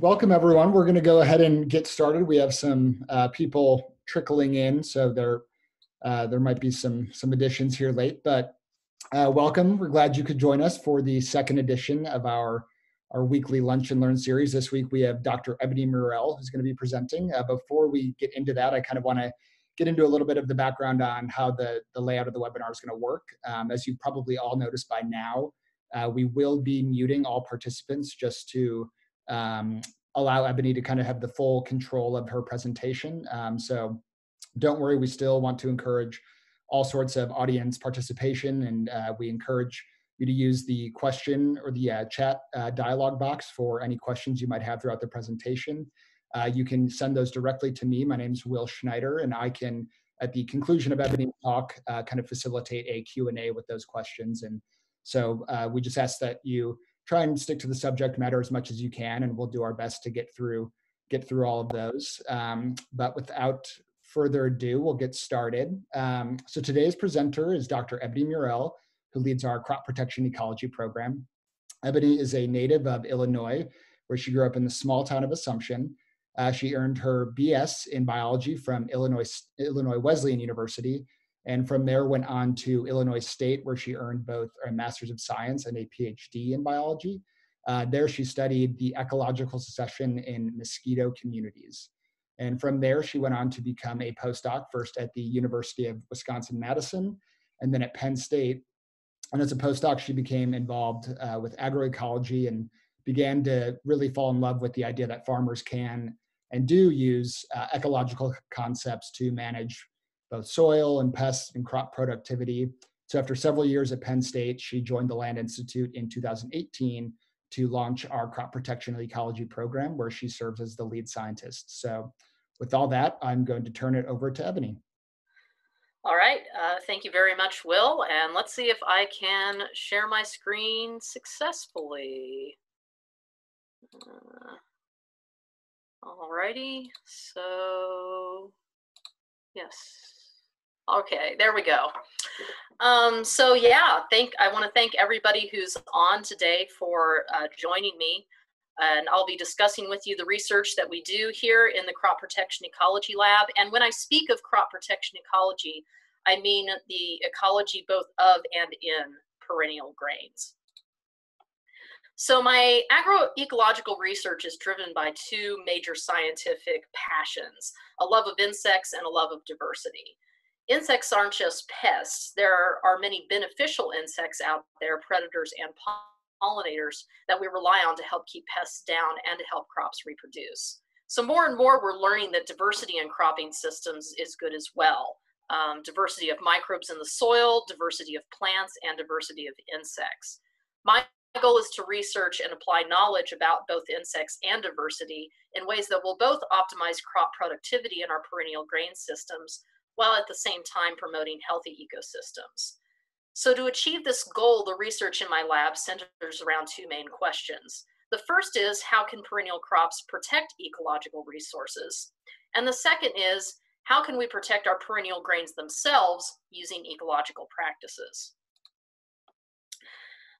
Welcome, everyone. We're going to go ahead and get started. We have some people trickling in, so there might be some additions here late, but welcome. We're glad you could join us for the second edition of our weekly Lunch and Learn series. This week, we have Dr. Ebony Murrell, who's going to be presenting. Before we get into that, I kind of want to get into a little bit of the background on how the layout of the webinar is going to work. As you probably all noticed by now, we will be muting all participants just to allow Ebony to kind of have the full control of her presentation. So don't worry, we still want to encourage all sorts of audience participation, and we encourage you to use the question or the chat dialogue box for any questions you might have throughout the presentation. You can send those directly to me. My name's Will Schneider, and I can, at the conclusion of Ebony's talk, kind of facilitate a Q&A with those questions. And so we just ask that you try and stick to the subject matter as much as you can, and we'll do our best to get through all of those. But without further ado, we'll get started. So today's presenter is Dr. Ebony Murrell, who leads our Crop Protection Ecology program. Ebony is a native of Illinois, where she grew up in the small town of Assumption. She earned her BS in biology from Illinois Wesleyan University, and from there went on to Illinois State, where she earned both a Master's of Science and a PhD in biology. There she studied the ecological succession in mosquito communities. And from there, she went on to become a postdoc, first at the University of Wisconsin-Madison, and then at Penn State. And as a postdoc, she became involved with agroecology and began to really fall in love with the idea that farmers can and do use ecological concepts to manage both soil and pests and crop productivity. So after several years at Penn State, she joined the Land Institute in 2018 to launch our Crop Protection Ecology program, where she serves as the lead scientist. So with all that, I'm going to turn it over to Ebony. All right, thank you very much, Will. And let's see if I can share my screen successfully. All righty, so yes. Okay, there we go. So yeah, I want to thank everybody who's on today for joining me, and I'll be discussing with you the research that we do here in the Crop Protection Ecology Lab. And when I speak of crop protection ecology, I mean the ecology both of and in perennial grains. So my agroecological research is driven by two major scientific passions: a love of insects and a love of diversity. Insects aren't just pests. There are many beneficial insects out there, predators and pollinators, that we rely on to help keep pests down and to help crops reproduce. So more and more, we're learning that diversity in cropping systems is good as well. Diversity of microbes in the soil, diversity of plants, and diversity of insects. My goal is to research and apply knowledge about both insects and diversity in ways that will both optimize crop productivity in our perennial grain systems, while at the same time promoting healthy ecosystems. So to achieve this goal, the research in my lab centers around two main questions. The first is, how can perennial crops protect ecological resources? And the second is, how can we protect our perennial grains themselves using ecological practices?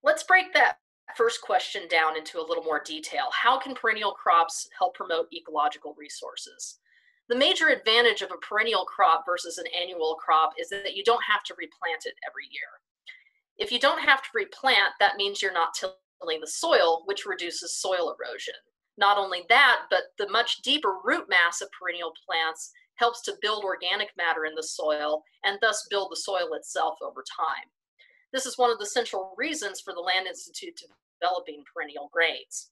Let's break that first question down into a little more detail. How can perennial crops help promote ecological resources? The major advantage of a perennial crop versus an annual crop is that you don't have to replant it every year. If you don't have to replant, that means you're not tilling the soil, which reduces soil erosion. Not only that, but the much deeper root mass of perennial plants helps to build organic matter in the soil and thus build the soil itself over time. This is one of the central reasons for the Land Institute developing perennial grains.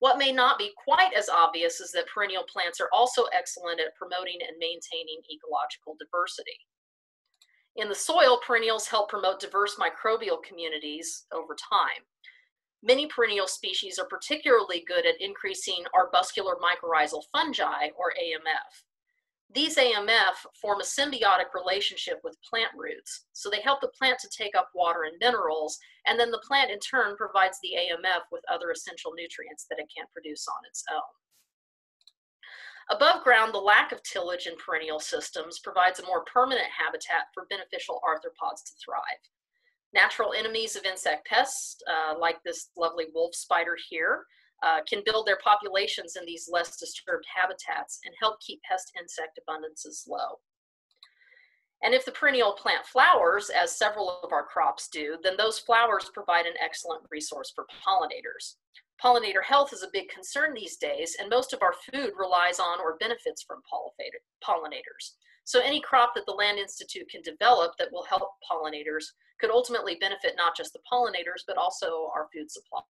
What may not be quite as obvious is that perennial plants are also excellent at promoting and maintaining ecological diversity. In the soil, perennials help promote diverse microbial communities over time. Many perennial species are particularly good at increasing arbuscular mycorrhizal fungi, or AMF. These AMF form a symbiotic relationship with plant roots, so they help the plant to take up water and minerals, and then the plant in turn provides the AMF with other essential nutrients that it can't produce on its own. Above ground, the lack of tillage in perennial systems provides a more permanent habitat for beneficial arthropods to thrive. Natural enemies of insect pests, like this lovely wolf spider here, can build their populations in these less disturbed habitats and help keep pest insect abundances low. And if the perennial plant flowers, as several of our crops do, then those flowers provide an excellent resource for pollinators. Pollinator health is a big concern these days, and most of our food relies on or benefits from pollinators. So any crop that the Land Institute can develop that will help pollinators could ultimately benefit not just the pollinators, but also our food supply.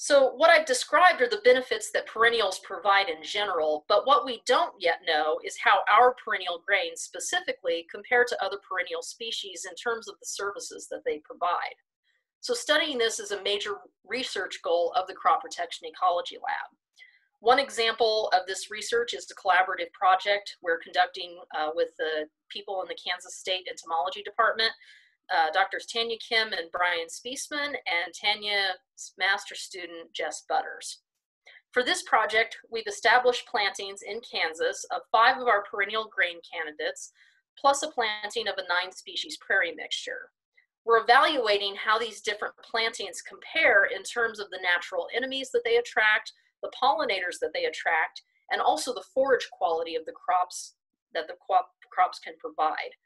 So what I've described are the benefits that perennials provide in general, but what we don't yet know is how our perennial grains specifically compare to other perennial species in terms of the services that they provide. So studying this is a major research goal of the Crop Protection Ecology Lab. One example of this research is the collaborative project we're conducting with the people in the Kansas State Entomology Department. Drs. Tanya Kim and Brian Spiesman, and Tanya's master student, Jess Butters. For this project, we've established plantings in Kansas of 5 of our perennial grain candidates, plus a planting of a 9-species prairie mixture. We're evaluating how these different plantings compare in terms of the natural enemies that they attract, the pollinators that they attract, and also the forage quality of the crops that the crops can provide.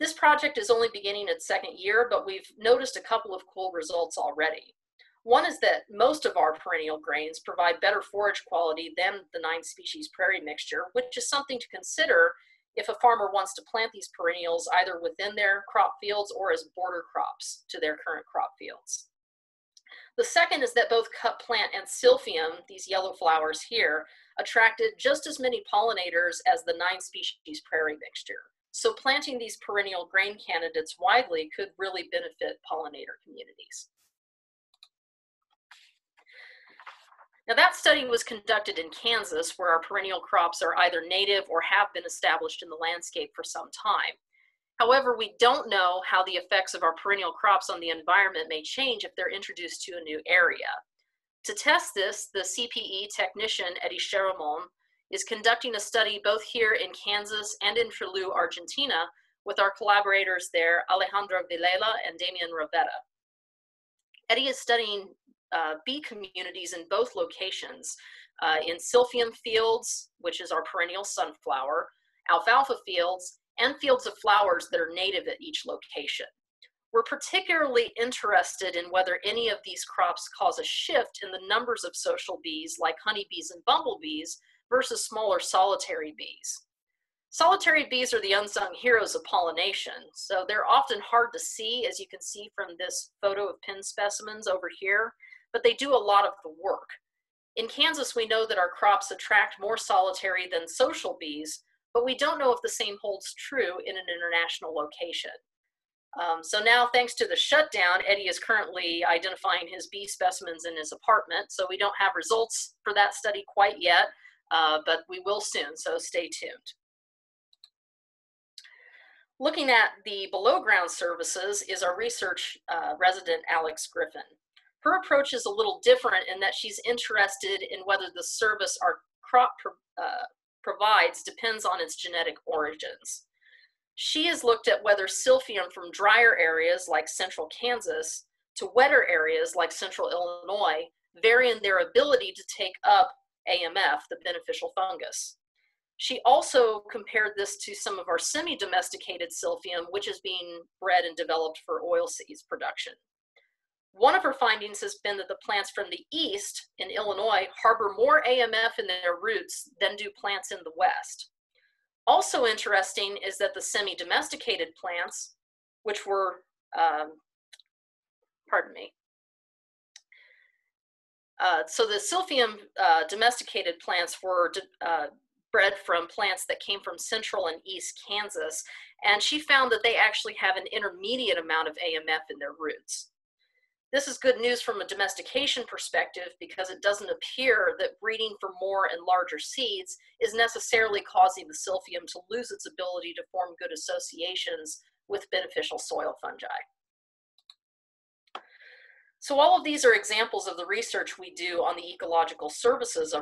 This project is only beginning its 2nd year, but we've noticed a couple of cool results already. One is that most of our perennial grains provide better forage quality than the 9-species prairie mixture, which is something to consider if a farmer wants to plant these perennials either within their crop fields or as border crops to their current crop fields. The second is that both cut plant and silphium, these yellow flowers here, attracted just as many pollinators as the 9-species prairie mixture. So planting these perennial grain candidates widely could really benefit pollinator communities. Now that study was conducted in Kansas, where our perennial crops are either native or have been established in the landscape for some time. However, we don't know how the effects of our perennial crops on the environment may change if they're introduced to a new area. To test this, the CPE technician, Eddie Cherimon, is conducting a study both here in Kansas and in Trelew, Argentina, with our collaborators there, Alejandro Vilela and Damian Rovetta. Eddie is studying bee communities in both locations, in silphium fields, which is our perennial sunflower, alfalfa fields, and fields of flowers that are native at each location. We're particularly interested in whether any of these crops cause a shift in the numbers of social bees, like honeybees and bumblebees, versus smaller solitary bees. Solitary bees are the unsung heroes of pollination, so they're often hard to see, as you can see from this photo of Penn specimens over here, but they do a lot of the work. In Kansas, we know that our crops attract more solitary than social bees, but we don't know if the same holds true in an international location. So now, thanks to the shutdown, Eddie is currently identifying his bee specimens in his apartment, so we don't have results for that study quite yet, but we will soon, so stay tuned. Looking at the below ground services is our research resident, Alex Griffin. Her approach is a little different in that she's interested in whether the service our crop provides depends on its genetic origins. She has looked at whether silphium from drier areas like central Kansas to wetter areas like central Illinois vary in their ability to take up AMF, the beneficial fungus. She also compared this to some of our semi-domesticated silphium, which is being bred and developed for oilseeds production. One of her findings has been that the plants from the east in Illinois harbor more AMF in their roots than do plants in the west. Also interesting is that the semi-domesticated plants, which were, so the silphium domesticated plants were bred from plants that came from central and east Kansas, and she found that they actually have an intermediate amount of AMF in their roots. This is good news from a domestication perspective because it doesn't appear that breeding for more and larger seeds is necessarily causing the silphium to lose its ability to form good associations with beneficial soil fungi. So all of these are examples of the research we do on the ecological services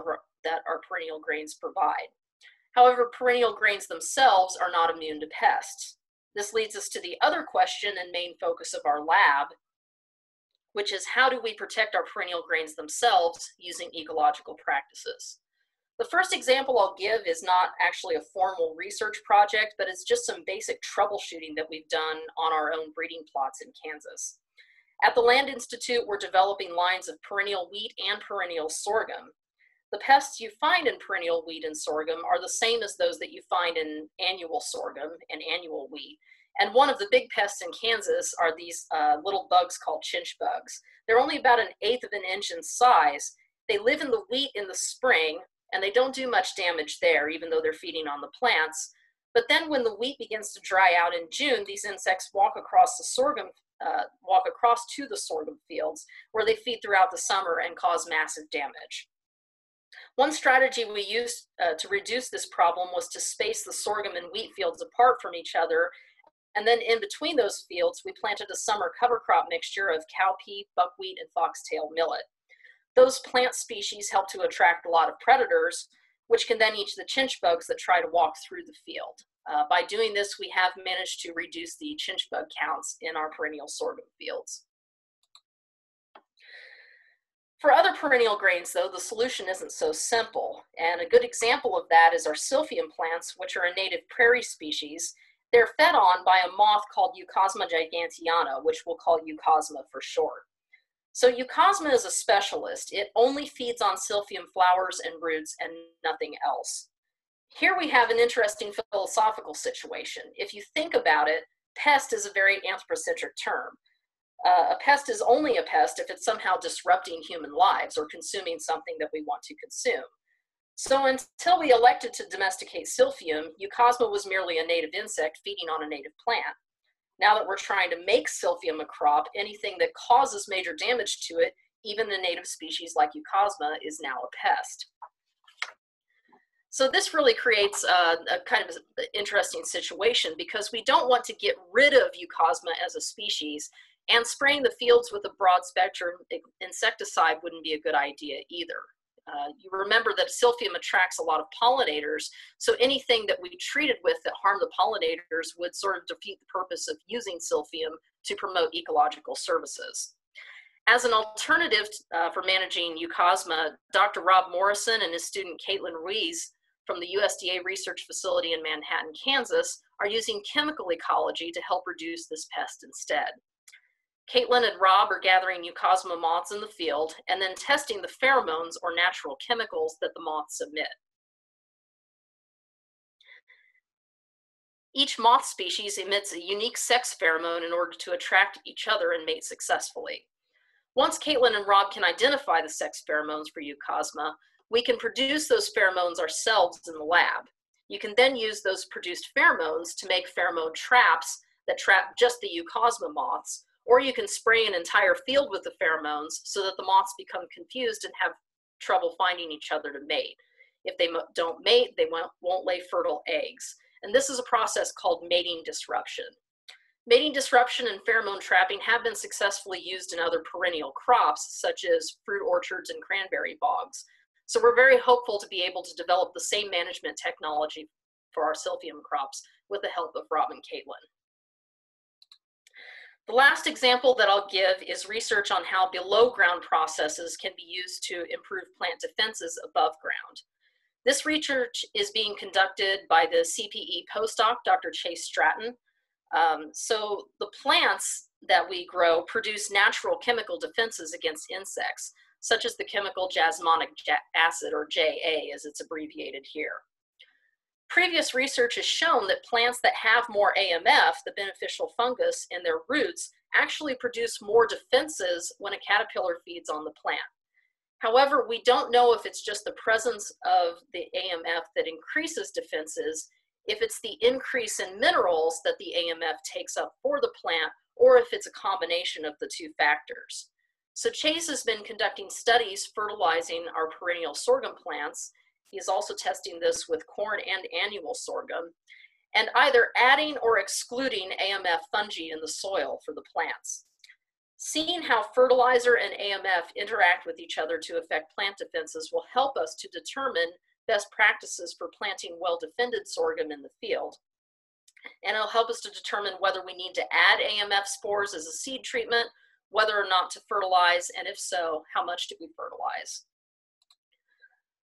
that our perennial grains provide. However, perennial grains themselves are not immune to pests. This leads us to the other question and main focus of our lab, which is how do we protect our perennial grains themselves using ecological practices. The first example I'll give is not actually a formal research project, but it's just some basic troubleshooting that we've done on our own breeding plots in Kansas. At the Land Institute, we're developing lines of perennial wheat and perennial sorghum. The pests you find in perennial wheat and sorghum are the same as those that you find in annual sorghum and annual wheat. And one of the big pests in Kansas are these little bugs called chinch bugs. They're only about 1/8 of an inch in size. They live in the wheat in the spring, and they don't do much damage there, even though they're feeding on the plants. But then when the wheat begins to dry out in June, these insects walk across the sorghum to the sorghum fields, where they feed throughout the summer and cause massive damage. One strategy we used to reduce this problem was to space the sorghum and wheat fields apart from each other, and then in between those fields, we planted a summer cover crop mixture of cowpea, buckwheat, and foxtail millet. Those plant species help to attract a lot of predators, which can then eat the chinch bugs that try to walk through the field. By doing this, we have managed to reduce the chinch bug counts in our perennial sorghum fields. For other perennial grains, though, the solution isn't so simple, and a good example of that is our silphium plants, which are a native prairie species. They're fed on by a moth called Eucosma giganteana, which we'll call Eucosma for short. So Eucosma is a specialist. It only feeds on silphium flowers and roots and nothing else. Here we have an interesting philosophical situation. If you think about it, pest is a very anthropocentric term. A pest is only a pest if it's somehow disrupting human lives or consuming something that we want to consume. So until we elected to domesticate silphium, Eucosma was merely a native insect feeding on a native plant. Now that we're trying to make silphium a crop, anything that causes major damage to it, even a native species like Eucosma, is now a pest. So this really creates a kind of interesting situation, because we don't want to get rid of Eucosma as a species, and spraying the fields with a broad spectrum insecticide wouldn't be a good idea either. You remember that silphium attracts a lot of pollinators, so anything that we treated with that harmed the pollinators would sort of defeat the purpose of using silphium to promote ecological services. As an alternative for managing Eucosma, Dr. Rob Morrison and his student Caitlin Ruiz from the USDA research facility in Manhattan, Kansas, are using chemical ecology to help reduce this pest instead. Caitlin and Rob are gathering Eucosma moths in the field and then testing the pheromones or natural chemicals that the moths emit. Each moth species emits a unique sex pheromone in order to attract each other and mate successfully. Once Caitlin and Rob can identify the sex pheromones for Eucosma, we can produce those pheromones ourselves in the lab. You can then use those produced pheromones to make pheromone traps that trap just the Eucosma moths, or you can spray an entire field with the pheromones so that the moths become confused and have trouble finding each other to mate. If they don't mate, they won't lay fertile eggs. And this is a process called mating disruption. Mating disruption and pheromone trapping have been successfully used in other perennial crops, such as fruit orchards and cranberry bogs. So we're very hopeful to be able to develop the same management technology for our silphium crops with the help of Rob and Caitlin. The last example that I'll give is research on how below ground processes can be used to improve plant defenses above ground. This research is being conducted by the CPE postdoc, Dr. Chase Stratton. So the plants that we grow produce natural chemical defenses against insects, such as the chemical jasmonic acid, or JA as it's abbreviated here. Previous research has shown that plants that have more AMF, the beneficial fungus, in their roots actually produce more defenses when a caterpillar feeds on the plant. However, we don't know if it's just the presence of the AMF that increases defenses, if it's the increase in minerals that the AMF takes up for the plant, or if it's a combination of the two factors. So Chase has been conducting studies fertilizing our perennial sorghum plants. He is also testing this with corn and annual sorghum, and either adding or excluding AMF fungi in the soil for the plants. Seeing how fertilizer and AMF interact with each other to affect plant defenses will help us to determine best practices for planting well-defended sorghum in the field. And it'll help us to determine whether we need to add AMF spores as a seed treatment, whether or not to fertilize, and if so, how much do we fertilize?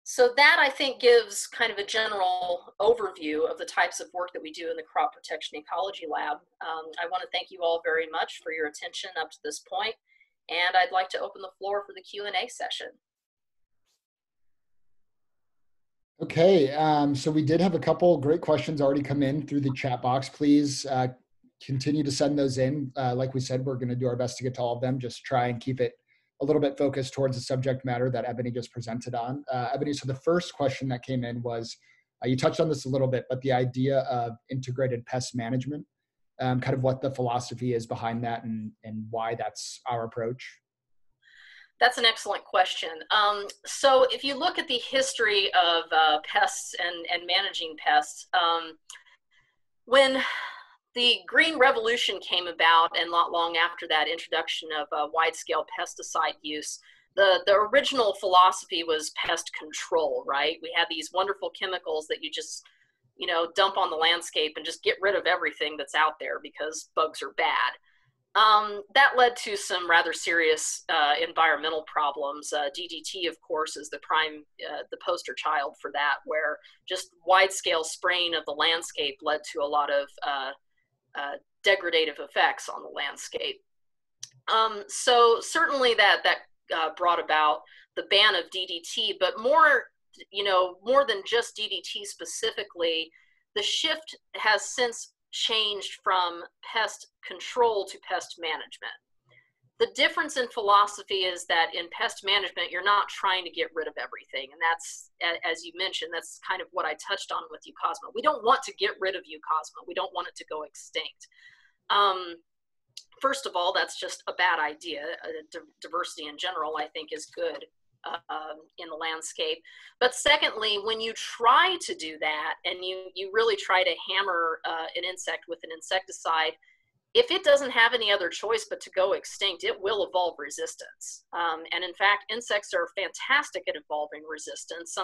So that, I think, gives kind of a general overview of the types of work that we do in the Crop Protection Ecology Lab. I want to thank you all very much for your attention up to this point, and I'd like to open the floor for the Q&A session. Okay, so we did have a couple great questions already come in through the chat box. Please continue to send those in. Like we said, we're going to do our best to get to all of them, just try and keep it a little bit focused towards the subject matter that Ebony just presented on. Ebony, so the first question that came in was, you touched on this a little bit, but the idea of integrated pest management, kind of what the philosophy is behind that and why that's our approach. That's an excellent question. So if you look at the history of pests and managing pests, when the Green Revolution came about, and not long after that, introduction of wide-scale pesticide use. The original philosophy was pest control, right? We had these wonderful chemicals that you just, you know, dump on the landscape and just get rid of everything that's out there because bugs are bad. That led to some rather serious environmental problems. DDT, of course, is the prime, the poster child for that, where just wide-scale spraying of the landscape led to a lot of degradative effects on the landscape. So certainly that brought about the ban of DDT, but more than just DDT specifically, the shift has since changed from pest control to pest management. The difference in philosophy is that in pest management, you're not trying to get rid of everything. And that's, as you mentioned, that's kind of what I touched on with Eucosma. We don't want to get rid of Eucosma. We don't want it to go extinct. First of all, that's just a bad idea. Diversity in general, I think, is good in the landscape. But secondly, when you try to do that and you really try to hammer an insect with an insecticide, if it doesn't have any other choice but to go extinct, it will evolve resistance. And in fact, insects are fantastic at evolving resistance,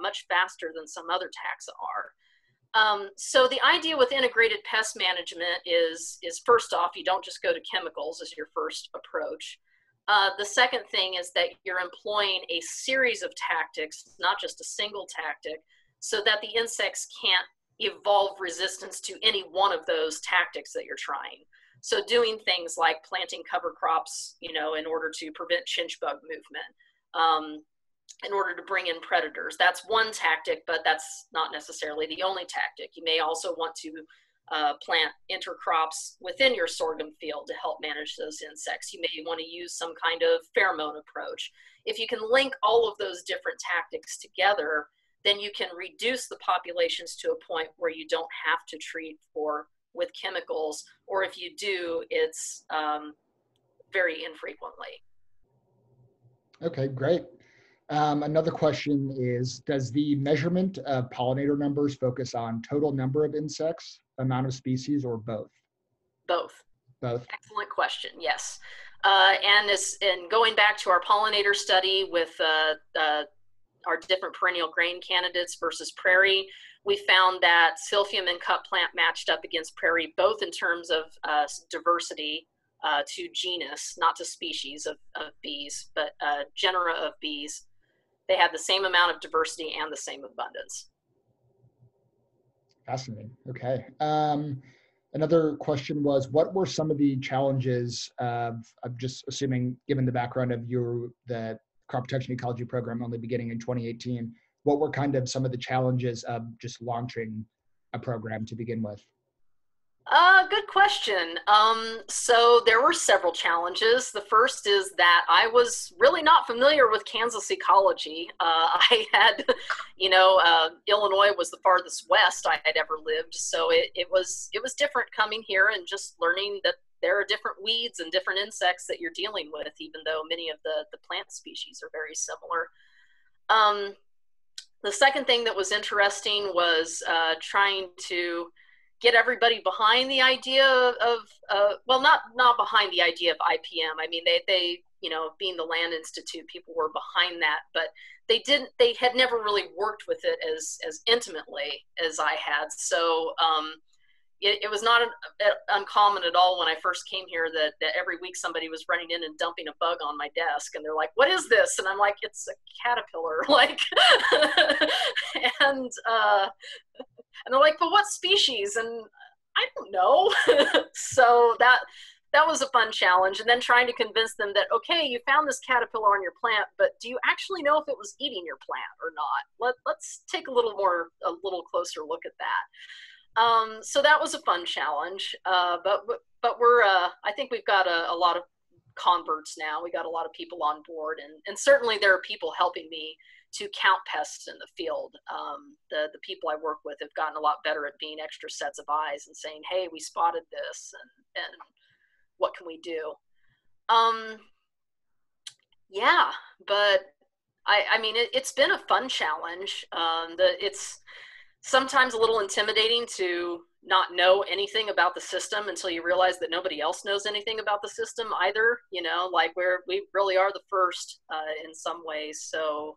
much faster than some other taxa are. So the idea with integrated pest management is first off, you don't just go to chemicals as your first approach. The second thing is that you're employing a series of tactics, not just a single tactic, so that the insects can't evolve resistance to any one of those tactics that you're trying. So doing things like planting cover crops, you know, in order to prevent chinch bug movement, in order to bring in predators. That's one tactic, but that's not necessarily the only tactic. You may also want to plant intercrops within your sorghum field to help manage those insects. You may want to use some kind of pheromone approach. If you can link all of those different tactics together, then you can reduce the populations to a point where you don't have to treat with chemicals, or if you do, it's very infrequently. Okay, great. Another question is, does the measurement of pollinator numbers focus on total number of insects, amount of species, or both? Both. Both. Excellent question, yes. And going back to our pollinator study with our different perennial grain candidates versus prairie, we found that silphium and cut plant matched up against prairie, both in terms of diversity to genus, not to species of bees, but genera of bees. They had the same amount of diversity and the same abundance. Fascinating, okay. Another question was, what were some of the challenges of just assuming, given the background of the Crop Protection Ecology program only beginning in 2018, what were kind of some of the challenges of just launching a program to begin with? Good question. So there were several challenges. The first is that I was really not familiar with Kansas ecology. I had, Illinois was the farthest west I had ever lived. So it was different coming here and just learning that there are different weeds and different insects that you're dealing with, even though many of the plant species are very similar. The second thing that was interesting was trying to get everybody behind the idea of, well, not behind the idea of IPM. I mean, they being the Land Institute, people were behind that, but they had never really worked with it as intimately as I had. So, it was not uncommon at all when I first came here that every week somebody was running in and dumping a bug on my desk, and they're like, "What is this?" And I'm like, "It's a caterpillar." Like, and they're like, "But what species?" And I don't know. So that was a fun challenge. And then trying to convince them that, okay, you found this caterpillar on your plant, but do you actually know if it was eating your plant or not? Let's take a little closer look at that. So that was a fun challenge. But I think we've got a lot of converts now. We got a lot of people on board, and certainly there are people helping me to count pests in the field. The people I work with have gotten a lot better at being extra sets of eyes and saying, hey, we spotted this, and what can we do? Yeah, but I mean, it's been a fun challenge. It's sometimes a little intimidating to not know anything about the system until you realize that nobody else knows anything about the system either. You know, like we really are the first in some ways. So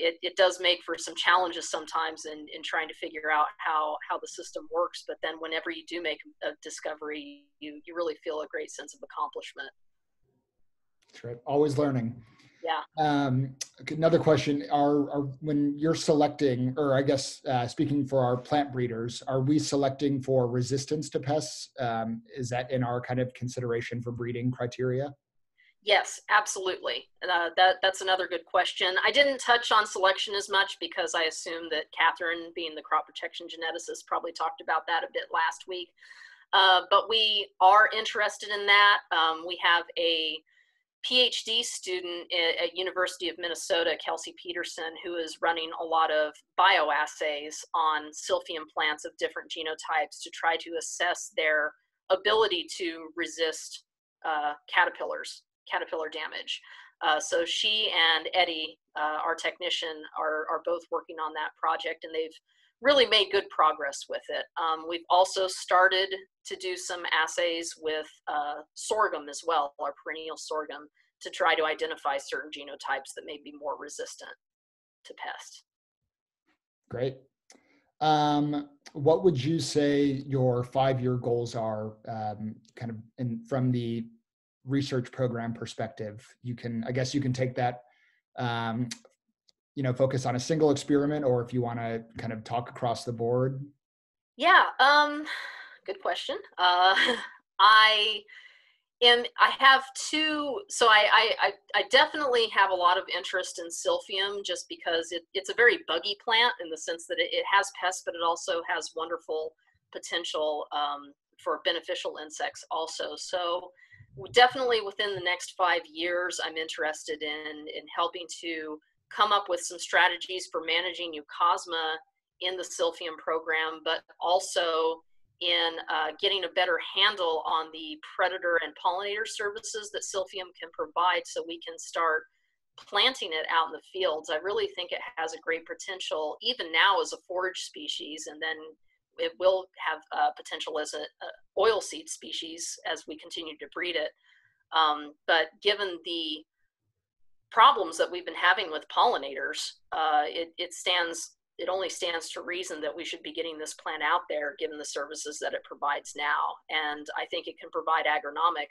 it does make for some challenges sometimes in trying to figure out how the system works. But then whenever you do make a discovery, you really feel a great sense of accomplishment. That's right. Always learning. Yeah. Another question, when you're selecting, or I guess speaking for our plant breeders, are we selecting for resistance to pests? Is that in our kind of consideration for breeding criteria? Yes, absolutely. That's another good question. I didn't touch on selection as much because I assume that Catherine, being the crop protection geneticist, probably talked about that a bit last week. But we are interested in that. We have a PhD student at University of Minnesota, Kelsey Peterson, who is running a lot of bioassays on silphium plants of different genotypes to try to assess their ability to resist caterpillar damage. So she and Eddie, our technician, are both working on that project, and they've really made good progress with it. We've also started to do some assays with sorghum as well, our perennial sorghum, to try to identify certain genotypes that may be more resistant to pests. Great. What would you say your 5-year goals are kind of from the research program perspective? I guess you can take that focus on a single experiment, or if you want to kind of talk across the board. Yeah, good question. I definitely have a lot of interest in silphium just because it's a very buggy plant in the sense that it has pests, but it also has wonderful potential for beneficial insects also. So definitely within the next 5 years, I'm interested in helping to come up with some strategies for managing Eucosma in the silphium program, but also in getting a better handle on the predator and pollinator services that silphium can provide so we can start planting it out in the fields. I really think it has a great potential, even now as a forage species, and then it will have potential as an oilseed species as we continue to breed it. But given the problems that we've been having with pollinators, it only stands to reason that we should be getting this plant out there given the services that it provides now. And I think it can provide agronomic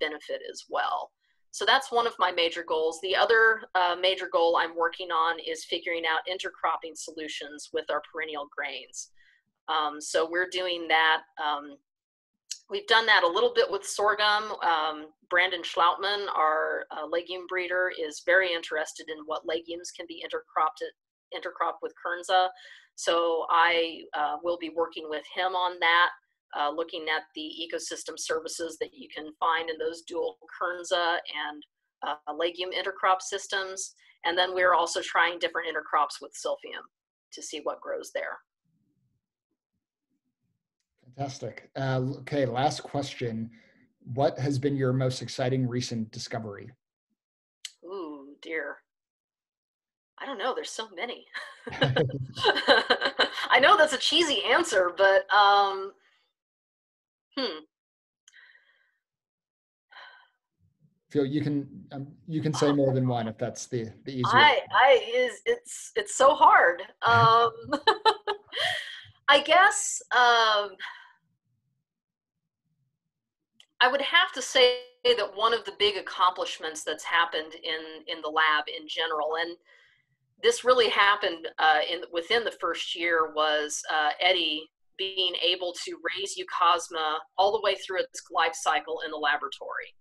benefit as well. So that's one of my major goals. The other major goal I'm working on is figuring out intercropping solutions with our perennial grains. So we're doing that. We've done that a little bit with sorghum. Brandon Schlautman, our legume breeder, is very interested in what legumes can be intercropped with Kernza. So I will be working with him on that, looking at the ecosystem services that you can find in those dual Kernza and legume intercrop systems. And then we're also trying different intercrops with silphium to see what grows there. Fantastic. Okay, last question. What has been your most exciting recent discovery? Ooh, dear. I don't know. There's so many. I know that's a cheesy answer, but Phil, you can say more than one if that's the easier. It's so hard. I guess I would have to say that one of the big accomplishments that's happened in the lab in general, and this really happened within the first year, was Eddie being able to raise Eucosma all the way through its life cycle in the laboratory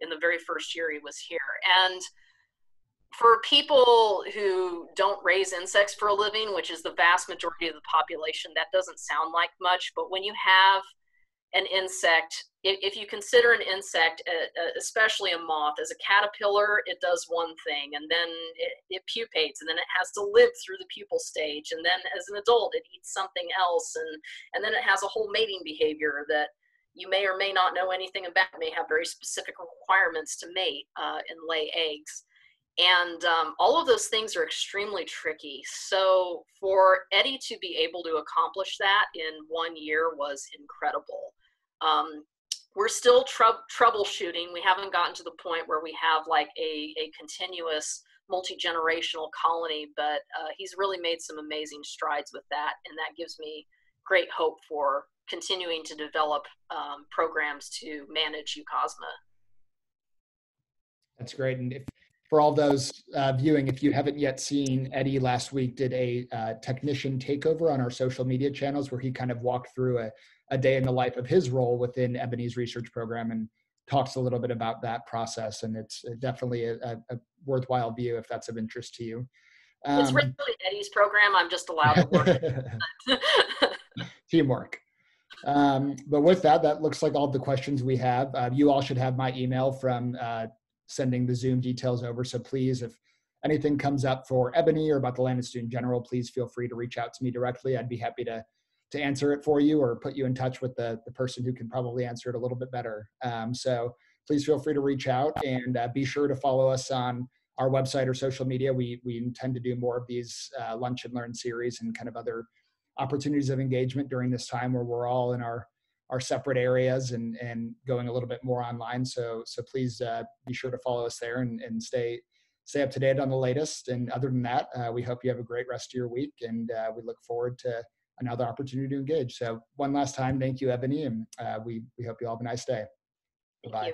in the very first year he was here. And for people who don't raise insects for a living, which is the vast majority of the population, that doesn't sound like much. But when you have an insect, if you consider an insect, especially a moth, as a caterpillar, it does one thing, and then it pupates, and then it has to live through the pupal stage, and then as an adult it eats something else, and then it has a whole mating behavior that you may or may not know anything about. It may have very specific requirements to mate and lay eggs. And all of those things are extremely tricky. So for Eddie to be able to accomplish that in 1 year was incredible. We're still troubleshooting. We haven't gotten to the point where we have like a continuous multi-generational colony, but he's really made some amazing strides with that. And that gives me great hope for continuing to develop programs to manage Eucosma. That's great. And if for all those viewing, if you haven't yet seen, Eddie last week did a technician takeover on our social media channels where he kind of walked through a day in the life of his role within Ebony's research program and talks a little bit about that process. And it's definitely a worthwhile view if that's of interest to you. It's really Eddie's program. I'm just allowed to work. Teamwork. But with that, that looks like all the questions we have. You all should have my email from sending the Zoom details over. So please, if anything comes up for Ebony or about the Land Institute in general, please feel free to reach out to me directly. I'd be happy to answer it for you or put you in touch with the person who can probably answer it a little bit better. So please feel free to reach out, and be sure to follow us on our website or social media. We intend to do more of these lunch and learn series and kind of other opportunities of engagement during this time where we're all in our separate areas and going a little bit more online. So please be sure to follow us there and stay up to date on the latest. And other than that, we hope you have a great rest of your week, and we look forward to another opportunity to engage. So one last time, thank you, Ebony, and we hope you all have a nice day. Bye-bye.